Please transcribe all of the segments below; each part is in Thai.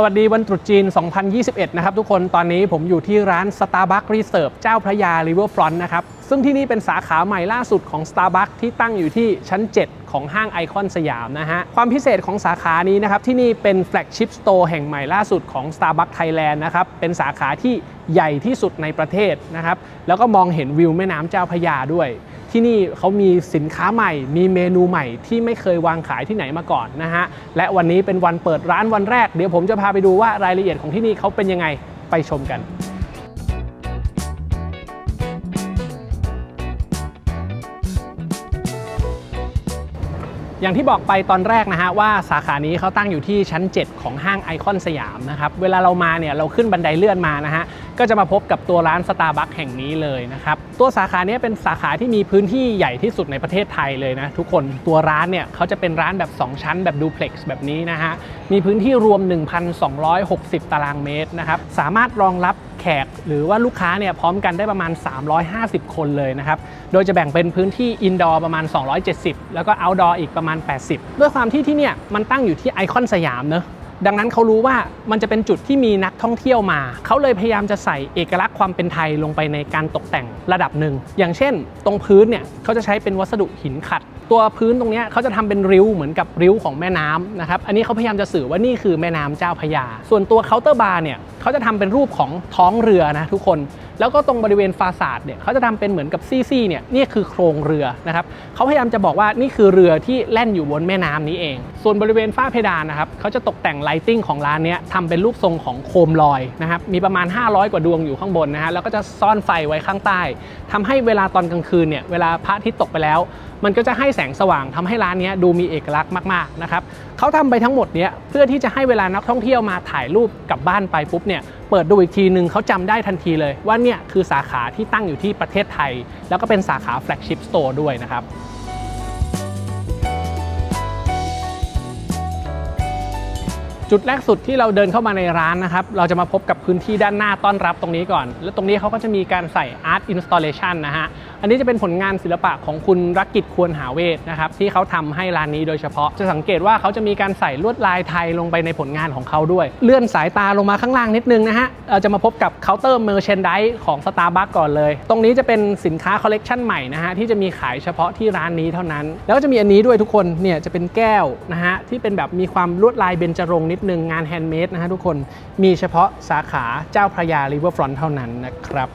สวัสดีวันตรุษจีน2021นะครับทุกคนตอนนี้ผมอยู่ที่ร้าน Starbucks Reserve เจ้าพระยา Riverfront นะครับซึ่งที่นี่เป็นสาขาใหม่ล่าสุดของ Starbucks ที่ตั้งอยู่ที่ชั้น7ของห้างไอคอนสยามนะฮะความพิเศษของสาขานี้นะครับที่นี่เป็น Flagship Store แห่งใหม่ล่าสุดของ Starbucks Thailand นะครับเป็นสาขาที่ใหญ่ที่สุดในประเทศนะครับแล้วก็มองเห็นวิวแม่น้ำเจ้าพระยาด้วยที่นี่เขามีสินค้าใหม่มีเมนูใหม่ที่ไม่เคยวางขายที่ไหนมาก่อนนะฮะและวันนี้เป็นวันเปิดร้านวันแรกเดี๋ยวผมจะพาไปดูว่ารายละเอียดของที่นี่เขาเป็นยังไงไปชมกันอย่างที่บอกไปตอนแรกนะฮะว่าสาขานี้เขาตั้งอยู่ที่ชั้น7ของห้างไอคอนสยามนะครับเวลาเรามาเนี่ยเราขึ้นบันไดเลื่อนมานะฮะก็จะมาพบกับตัวร้าน Starbucks แห่งนี้เลยนะครับตัวสาขานี้เป็นสาขาที่มีพื้นที่ใหญ่ที่สุดในประเทศไทยเลยนะทุกคนตัวร้านเนี่ยเขาจะเป็นร้านแบบ2ชั้นแบบดูเพล็กซ์แบบนี้นะฮะมีพื้นที่รวม 1,260 ตารางเมตรนะครับสามารถรองรับแขกหรือว่าลูกค้าเนี่ยพร้อมกันได้ประมาณ350คนเลยนะครับโดยจะแบ่งเป็นพื้นที่อินดอร์ประมาณ270แล้วก็เอาท์ดอร์อีกประมาณ80ด้วยความที่ที่เนี่ยมันตั้งอยู่ที่ไอคอนสยามเนอะดังนั้นเขารู้ว่ามันจะเป็นจุดที่มีนักท่องเที่ยวมาเขาเลยพยายามจะใส่เอกลักษณ์ความเป็นไทยลงไปในการตกแต่งระดับหนึ่งอย่างเช่นตรงพื้นเนี่ยเขาจะใช้เป็นวัสดุหินขัดตัวพื้นตรงนี้เขาจะทำเป็นริ้วเหมือนกับริ้วของแม่น้ำนะครับอันนี้เขาพยายามจะสื่อว่านี่คือแม่น้ำเจ้าพระยาส่วนตัวเคาน์เตอร์บาร์เนี่ยเขาจะทำเป็นรูปของท้องเรือนะทุกคนแล้วก็ตรงบริเวณฟาซาดเนี่ยเขาจะทำเป็นเหมือนกับซี่ๆเนี่ยนี่คือโครงเรือนะครับเขาพยายามจะบอกว่านี่คือเรือที่แล่นอยู่บนแม่น้ำนี้เองส่วนบริเวณฝ้าเพดานนะครับเขาจะตกแต่งไลติ้งของร้านนี้ทำเป็นรูปทรงของโคมลอยนะครับมีประมาณ500กว่าดวงอยู่ข้างบนนะฮะแล้วก็จะซ่อนไฟไว้ข้างใต้ทำให้เวลาตอนกลางคืนเนี่ยเวลาพระอาทิตย์ตกไปแล้วมันก็จะให้แสงสว่างทำให้ร้านนี้ดูมีเอกลักษณ์มากๆนะครับเขาทำไปทั้งหมดเนี้ยเพื่อที่จะให้เวลานักท่องเที่ยวมาถ่ายรูปกลับบ้านไปปุ๊บเนี่ยเปิดดูอีกทีหนึ่งเขาจำได้ทันทีเลยว่าเนี่ยคือสาขาที่ตั้งอยู่ที่ประเทศไทยแล้วก็เป็นสาขาแฟลกชิพสโตร์ด้วยนะครับจุดแรกสุดที่เราเดินเข้ามาในร้านนะครับเราจะมาพบกับพื้นที่ด้านหน้าต้อนรับตรงนี้ก่อนและตรงนี้เขาก็จะมีการใส่ Art Installation นะฮะอันนี้จะเป็นผลงานศิลปะของคุณรักกิจควรหาเวทนะครับที่เขาทำให้ร้านนี้โดยเฉพาะจะสังเกตว่าเขาจะมีการใส่ลวดลายไทยลงไปในผลงานของเขาด้วยเลื่อนสายตาลงมาข้างล่างนิดนึงนะฮะเราจะมาพบกับเคาน์เตอร์เมอร์เชนไดส์ของ Starbucks ก่อนเลยตรงนี้จะเป็นสินค้าคอลเลกชันใหม่นะฮะที่จะมีขายเฉพาะที่ร้านนี้เท่านั้นแล้วก็จะมีอันนี้ด้วยทุกคนเนี่ยจะเป็นแก้วนะฮะที่เป็นแบบมีความลวดลายเบญจรงค์นิดนึงงานแฮนด์เมดนะฮะทุกคนมีเฉพาะสาขาเจ้าพระยา Riverfront เท่านั้นนะครับ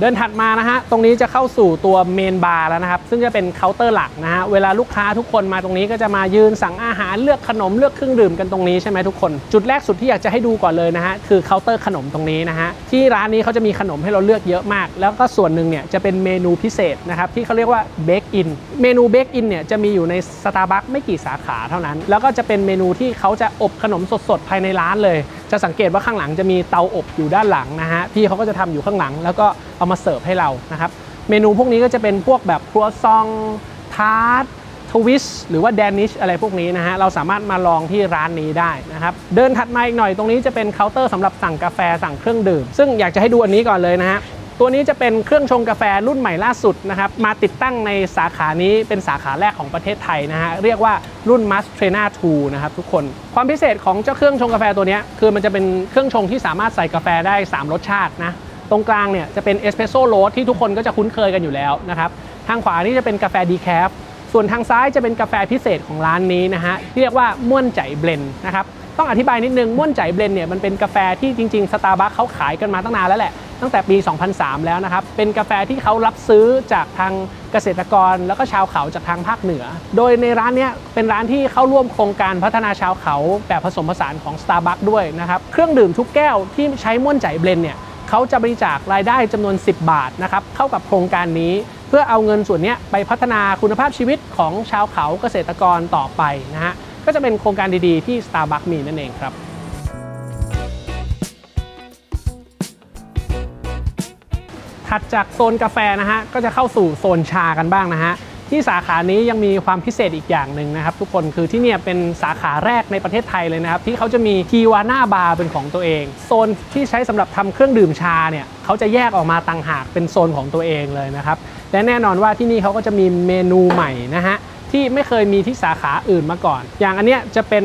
เดินถัดมานะฮะตรงนี้จะเข้าสู่ตัวเมนบาร์แล้วนะครับซึ่งจะเป็นเคาน์เตอร์หลักนะฮะเวลาลูกค้าทุกคนมาตรงนี้ก็จะมายืนสั่งอาหารเลือกขนมเลือกเครื่องดื่มกันตรงนี้ใช่ไหมทุกคนจุดแรกสุดที่อยากจะให้ดูก่อนเลยนะฮะคือเคาน์เตอร์ขนมตรงนี้นะฮะที่ร้านนี้เขาจะมีขนมให้เราเลือกเยอะมากแล้วก็ส่วนหนึ่งเนี่ยจะเป็นเมนูพิเศษนะครับที่เขาเรียกว่าเบคอินเมนูเบคอินเนี่ยจะมีอยู่ใน Starbucks ไม่กี่สาขาเท่านั้นแล้วก็จะเป็นเมนูที่เขาจะอบขนมสดๆภายในร้านเลยจะสังเกตว่าข้างหลังจะมีเตาอบอยู่ด้านหลังนะฮะพี่เขาก็จะทำอยู่ข้างหลังแล้วก็เอามาเสิร์ฟให้เรานะครับเมนูพวกนี้ก็จะเป็นพวกแบบครัวซองทาร์ตทวิสหรือว่าแดนิชอะไรพวกนี้นะฮะเราสามารถมาลองที่ร้านนี้ได้นะครับเดินถัดมาอีกหน่อยตรงนี้จะเป็นเคาน์เตอร์สำหรับสั่งกาแฟสั่งเครื่องดื่มซึ่งอยากจะให้ดูอันนี้ก่อนเลยนะฮะตัวนี้จะเป็นเครื่องชงกาแฟรุ่นใหม่ล่าสุดนะครับมาติดตั้งในสาขานี้เป็นสาขาแรกของประเทศไทยนะฮะเรียกว่ารุ่น Mastrena 2 นะครับทุกคนความพิเศษของเจ้าเครื่องชงกาแฟตัวนี้คือมันจะเป็นเครื่องชงที่สามารถใส่กาแฟได้3รสชาตินะตรงกลางเนี่ยจะเป็นเอสเปรสโซ่โรสที่ทุกคนก็จะคุ้นเคยกันอยู่แล้วนะครับทางขวานี่จะเป็นกาแฟดีแคฟส่วนทางซ้ายจะเป็นกาแฟพิเศษของร้านนี้นะฮะเรียกว่าม่วนใจเบลนด์นะครับต้องอธิบายนิดนึงม่วนใจเบลนด์เนี่ยมันเป็นกาแฟที่จริงๆ Starbucks เขาขายกันมาตั้งนานแล้วแหละตั้งแต่ปี 2003 แล้วนะครับเป็นกาแฟที่เขารับซื้อจากทางเกษตรกรแล้วก็ชาวเขาจากทางภาคเหนือโดยในร้านนี้เป็นร้านที่เข้าร่วมโครงการพัฒนาชาวเขาแบบผสมผสานของ Starbucks ด้วยนะครับเครื่องดื่มทุกแก้วที่ใช้ม่วนใจเบลนด์เนี่ยเขาจะบริจาครายได้จำนวน10บาทนะครับเข้ากับโครงการนี้เพื่อเอาเงินส่วนนี้ไปพัฒนาคุณภาพชีวิตของชาวเขาเกษตรกรต่อไปนะฮะก็จะเป็นโครงการดีๆที่ Starbucks มีนั่นเองครับถัดจากโซนกาแฟนะฮะก็จะเข้าสู่โซนชากันบ้างนะฮะที่สาขานี้ยังมีความพิเศษอีกอย่างหนึ่งนะครับทุกคนคือที่เนี่ยเป็นสาขาแรกในประเทศไทยเลยนะครับที่เขาจะมีทีวาน่าบาร์เป็นของตัวเองโซนที่ใช้สำหรับทำเครื่องดื่มชาเนี่ยเขาจะแยกออกมาต่างหากเป็นโซนของตัวเองเลยนะครับและแน่นอนว่าที่นี่เขาก็จะมีเมนูใหม่นะฮะที่ไม่เคยมีที่สาขาอื่นมาก่อนอย่างอันเนี้ยจะเป็น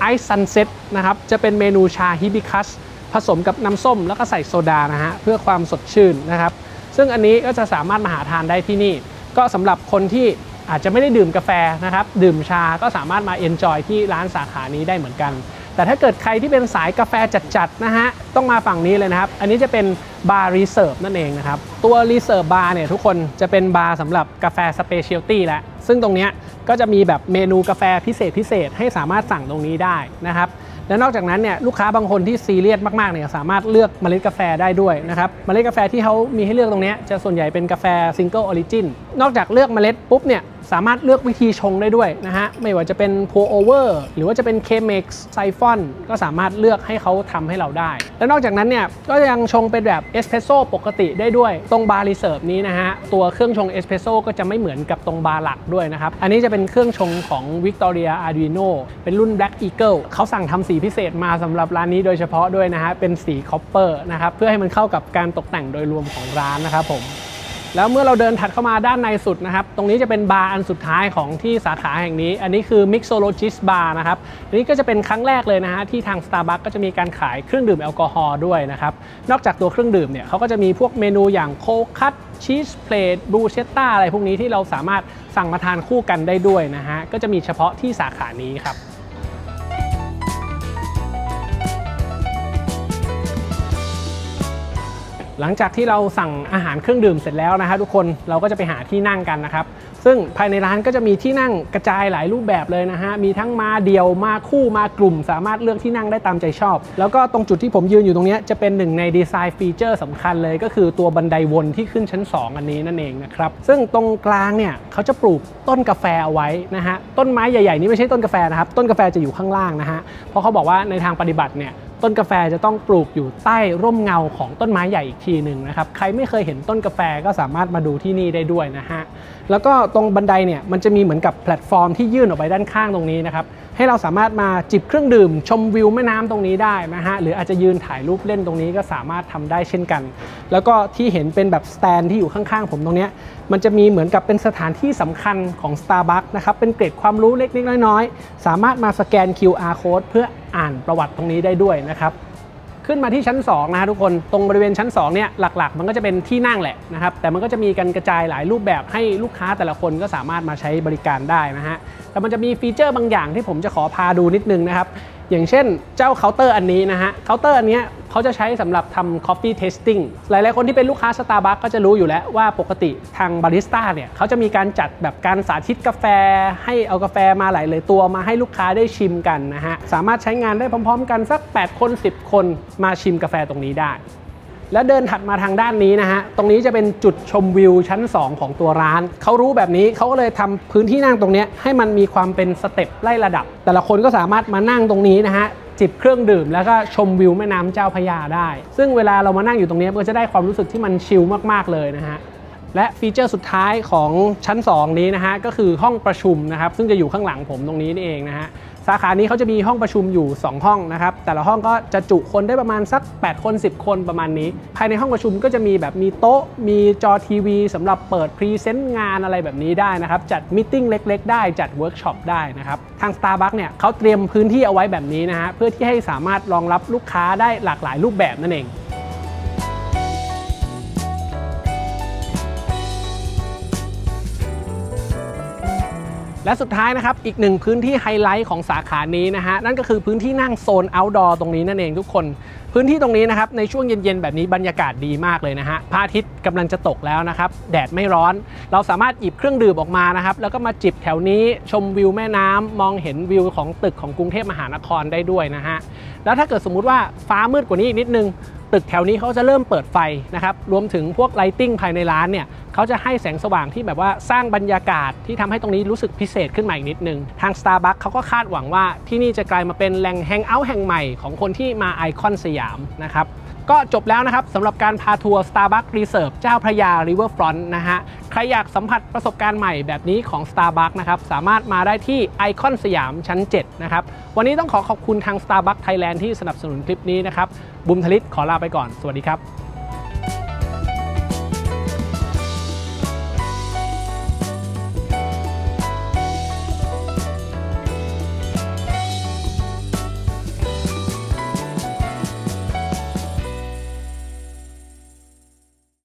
ไอซ์ซันเซ็ตนะครับจะเป็นเมนูชาฮิบิคัสผสมกับน้ำส้มแล้วก็ใส่โซดานะฮะเพื่อความสดชื่นนะครับซึ่งอันนี้ก็จะสามารถมาหาทานได้ที่นี่ก็สำหรับคนที่อาจจะไม่ได้ดื่มกาแฟนะครับดื่มชาก็สามารถมาเอนจอยที่ร้านสาขานี้ได้เหมือนกันแต่ถ้าเกิดใครที่เป็นสายกาแฟจัดๆนะฮะต้องมาฝั่งนี้เลยนะครับอันนี้จะเป็นบาร์รีเซิร์ฟนั่นเองนะครับตัวรีเซิร์ฟบาร์เนี่ยทุกคนจะเป็นบาร์สำหรับกาแฟสเปเชียลตี้แหละซึ่งตรงนี้ก็จะมีแบบเมนูกาแฟพิเศษให้สามารถสั่งตรงนี้ได้นะครับและนอกจากนั้นเนี่ยลูกค้าบางคนที่ซีเรียสมากๆเนี่ยสามารถเลือกเมล็ดกาแฟได้ด้วยนะครับเมล็ดกาแฟที่เขามีให้เลือกตรงนี้จะส่วนใหญ่เป็นกาแฟซิงเกิลออริจินนอกจากเลือกเมล็ดปุ๊บเนี่ยสามารถเลือกวิธีชงได้ด้วยนะฮะไม่ว่าจะเป็นโพลโอเวอร์หรือว่าจะเป็นเคเม็กซ์ไซฟอนก็สามารถเลือกให้เขาทำให้เราได้และนอกจากนั้นเนี่ยก็ยังชงเป็นแบบเอสเพรสโซ่ปกติได้ด้วยตรงบาร์รีเซิร์ฟนี้นะฮะตัวเครื่องชงเอสเพรสโซ่ก็จะไม่เหมือนกับตรงบาร์หลักด้วยนะครับอันนี้จะเป็นเครื่องชงของ Victoria Arduino เป็นรุ่น Black Eagle เขาสั่งทำสีพิเศษมาสำหรับร้านนี้โดยเฉพาะด้วยนะฮะเป็นสีคอปเปอร์นะครับเพื่อให้มันเข้ากับการตกแต่งโดยรวมของร้านนะครับผมแล้วเมื่อเราเดินถัดเข้ามาด้านในสุดนะครับตรงนี้จะเป็นบาร์อันสุดท้ายของที่สาขาแห่งนี้อันนี้คือ Mixologist Bar นะครับอันนี้ก็จะเป็นครั้งแรกเลยนะฮะที่ทาง Starbucks ก็จะมีการขายเครื่องดื่มแอลกอฮอล์ด้วยนะครับนอกจากตัวเครื่องดื่มเนี่ยเขาก็จะมีพวกเมนูอย่างโคคัตชีสเพลทบลูเชตตาอะไรพวกนี้ที่เราสามารถสั่งมาทานคู่กันได้ด้วยนะฮะก็จะมีเฉพาะที่สาขานี้ครับหลังจากที่เราสั่งอาหารเครื่องดื่มเสร็จแล้วนะครับทุกคนเราก็จะไปหาที่นั่งกันนะครับซึ่งภายในร้านก็จะมีที่นั่งกระจายหลายรูปแบบเลยนะฮะมีทั้งมาเดี่ยวมาคู่มากลุ่มสามารถเลือกที่นั่งได้ตามใจชอบแล้วก็ตรงจุดที่ผมยืนอยู่ตรงนี้จะเป็นหนึ่งในดีไซน์ฟีเจอร์สำคัญเลยก็คือตัวบันไดวนที่ขึ้นชั้น2อันนี้นั่นเองนะครับซึ่งตรงกลางเนี่ยเขาจะปลูกต้นกาแฟเอาไว้นะฮะต้นไม้ใหญ่ๆนี้ไม่ใช่ต้นกาแฟนะครับต้นกาแฟจะอยู่ข้างล่างนะฮะเพราะเขาบอกว่าในทางปฏิบัติเนี่ยต้นกาแฟจะต้องปลูกอยู่ใต้ร่มเงาของต้นไม้ใหญ่อีกทีหนึ่งนะครับใครไม่เคยเห็นต้นกาแฟก็สามารถมาดูที่นี่ได้ด้วยนะฮะแล้วก็ตรงบันไดเนี่ยมันจะมีเหมือนกับแพลตฟอร์มที่ยื่นออกไปด้านข้างตรงนี้นะครับให้เราสามารถมาจิบเครื่องดื่มชมวิวแม่น้ำตรงนี้ได้นะฮะหรืออาจจะยืนถ่ายรูปเล่นตรงนี้ก็สามารถทำได้เช่นกันแล้วก็ที่เห็นเป็นแบบสแตนที่อยู่ข้างๆผมตรงนี้มันจะมีเหมือนกับเป็นสถานที่สำคัญของ Starbucks นะครับเป็นเกร็ดความรู้เล็กๆน้อยๆสามารถมาสแกน QR Code เพื่ออ่านประวัติตรงนี้ได้ด้วยนะครับขึ้นมาที่ชั้น2นะทุกคนตรงบริเวณชั้น2เนี่ยหลักๆมันก็จะเป็นที่นั่งแหละนะครับแต่มันก็จะมีการกระจายหลายรูปแบบให้ลูกค้าแต่ละคนก็สามารถมาใช้บริการได้นะฮะแต่มันจะมีฟีเจอร์บางอย่างที่ผมจะขอพาดูนิดนึงนะครับอย่างเช่นเจ้าเคาน์เตอร์อันนี้นะฮะเคาน์เตอร์อันนี้เขาจะใช้สำหรับทำ coffee tasting หลายๆคนที่เป็นลูกค้า Starbucks ก็จะรู้อยู่แล้วว่าปกติทางบาริสต้าเนี่ยเขาจะมีการจัดแบบการสาธิตกาแฟให้เอากาแฟมาหลายเลยตัวมาให้ลูกค้าได้ชิมกันนะฮะสามารถใช้งานได้พร้อมๆกันสัก8คน10คนมาชิมกาแฟตรงนี้ได้และเดินถัดมาทางด้านนี้นะฮะตรงนี้จะเป็นจุดชมวิวชั้น2ของตัวร้านเขารู้แบบนี้เขาก็เลยทำพื้นที่นั่งตรงนี้ให้มันมีความเป็นสเต็ปไล่ระดับแต่ละคนก็สามารถมานั่งตรงนี้นะฮะจิบเครื่องดื่มแล้วก็ชมวิวแม่น้ำเจ้าพระยาได้ซึ่งเวลาเรามานั่งอยู่ตรงนี้ก็จะได้ความรู้สึกที่มันชิลมากๆเลยนะฮะและฟีเจอร์สุดท้ายของชั้น2นี้นะฮะก็คือห้องประชุมนะครับซึ่งจะอยู่ข้างหลังผมตรงนี้นี่เองนะฮะสาขานี้เขาจะมีห้องประชุมอยู่2ห้องนะครับแต่ละห้องก็จะจุคนได้ประมาณสัก8คน10คนประมาณนี้ภายในห้องประชุมก็จะมีแบบมีโต๊ะมีจอทีวีสำหรับเปิดพรีเซนต์งานอะไรแบบนี้ได้นะครับจัดมิทติ้งเล็กๆได้จัดเวิร์กช็อปได้นะครับทาง Starbucks เนี่ยเขาเตรียมพื้นที่เอาไว้แบบนี้นะฮะเพื่อที่ให้สามารถรองรับลูกค้าได้หลากหลายรูปแบบนั่นเองและสุดท้ายนะครับอีกหนึ่งพื้นที่ไฮไลท์ของสาขานี้นะฮะนั่นก็คือพื้นที่นั่งโซน outdoor ตรงนี้นั่นเองทุกคนพื้นที่ตรงนี้นะครับในช่วงเย็นๆแบบนี้บรรยากาศดีมากเลยนะฮะพระอาทิตย์กำลังจะตกแล้วนะครับแดดไม่ร้อนเราสามารถหยิบเครื่องดื่มออกมานะครับแล้วก็มาจิบแถวนี้ชมวิวแม่น้ำมองเห็นวิวของตึกของกรุงเทพมหานครได้ด้วยนะฮะแล้วถ้าเกิดสมมุติว่าฟ้ามืดกว่านี้อีกนิดนึงตึกแถวนี้เขาจะเริ่มเปิดไฟนะครับรวมถึงพวกไลติ้งภายในร้านเนี่ยเขาจะให้แสงสว่างที่แบบว่าสร้างบรรยากาศที่ทำให้ตรงนี้รู้สึกพิเศษขึ้นมาอีกนิดนึงทาง Starbucks เขาก็คาดหวังว่าที่นี่จะกลายมาเป็นแหล่งแฮงเอาท์แห่งใหม่ของคนที่มาไอคอนสยามนะครับก็จบแล้วนะครับสำหรับการพาทัวร์ Starbucks Reserve เจ้าพระยา Riverfront นะฮะใครอยากสัมผัสประสบการณ์ใหม่แบบนี้ของ Starbucks นะครับสามารถมาได้ที่ไอคอนสยามชั้น7นะครับวันนี้ต้องขอขอบคุณทาง Starbucks Thailand ที่สนับสนุนคลิปนี้นะครับบุมธลิตขอลาไปก่อนสวัสดีครับ